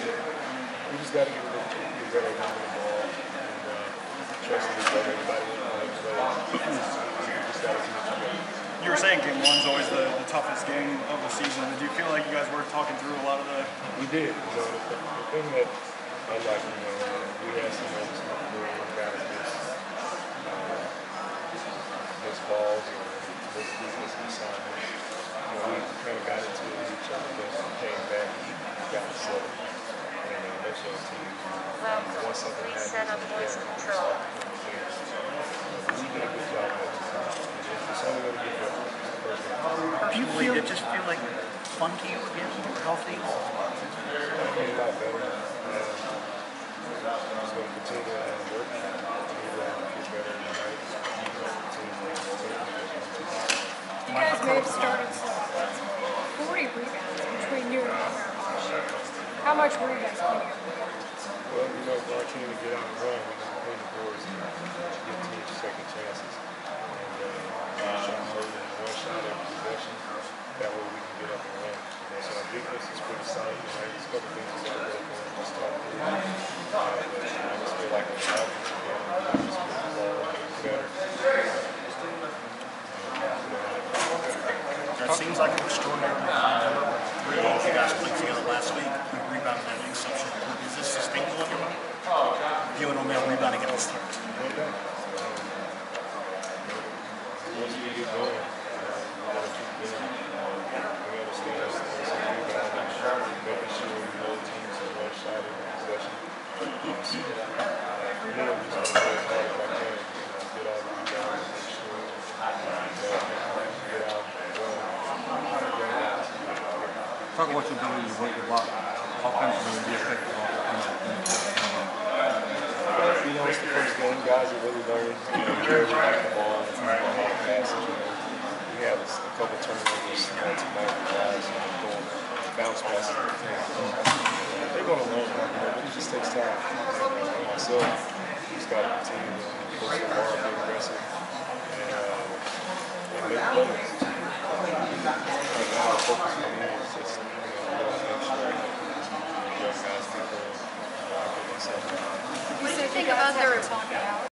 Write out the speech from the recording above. shit. We just got to get better down the ball and trust and love everybody. You were saying game one's always the toughest game of the season. Do you feel like you guys were talking through a lot of the... We did. You know, the thing that I like, you know, we had some other stuff doing with guys miss balls and miss assignments. You know, we kind of got into it with each other, and came back and got it settled. And then eventually the team, once something happens, we did a good job at it. It's only going to get better. Do you feel just feel like funky again, healthy? I feel a lot better. I'm just going to continue to work, continue to get better in the night. You guys may have started some 40 rebounds between you and Hunter. How much were you guys playing? Well, you know, our team to get out and run when they play the boards and give teams second chances. And one shot every possession. That way we can get up and run. So our defense is pretty solid. You know, there's a couple things that are going on. Just talk to them. I just feel like we're out. Just put the ball out better. It seems like an extraordinary time. You guys played together last week. You rebounded at an exception. Is this sustainable in your mind? You and O'Malley rebounding at the start. Once you get going, you got to keep going. We understand that it's a rebound. Making sure we know teams are one-sided in possession. You know, we just play as hard as I can. Get all the rebounds and make sure get out. Talk about your ability to break the block. How confident will you be effective on that? You know, it's the first game. Guys are really learning. You know, Jerry back the ball. It's not going fast. You know, we have a couple turnovers tonight with guys going bounce passes. They're going to learn. It just takes time. Myself, just got to continue to push the ball, be aggressive, and make plays.